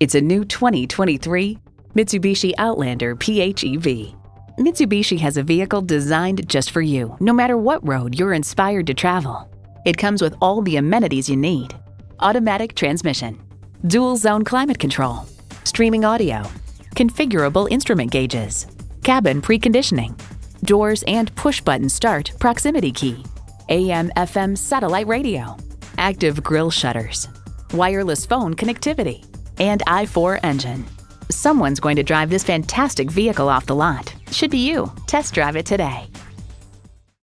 It's a new 2023 Mitsubishi Outlander PHEV. Mitsubishi has a vehicle designed just for you, no matter what road you're inspired to travel. It comes with all the amenities you need: automatic transmission, dual-zone climate control, streaming audio, configurable instrument gauges, cabin preconditioning, doors and push-button start proximity key, AM/FM satellite radio, active grille shutters, wireless phone connectivity, and I4 engine. Someone's going to drive this fantastic vehicle off the lot. Should be you. Test drive it today.